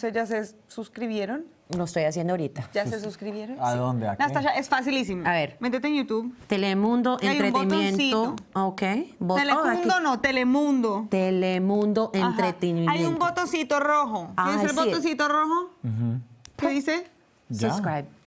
ustedes ya se suscribieron. Lo estoy haciendo ahorita. ¿Ya se suscribieron? ¿A dónde? ¿A qué? Natasha, es facilísimo. A ver. Métete en YouTube. Telemundo, entretenimiento. Ok. Telemundo no, Telemundo. Telemundo, entretenimiento. Hay un botoncito rojo. ¿Qué dice el botoncito rojo? ¿Qué dice? Subscribe.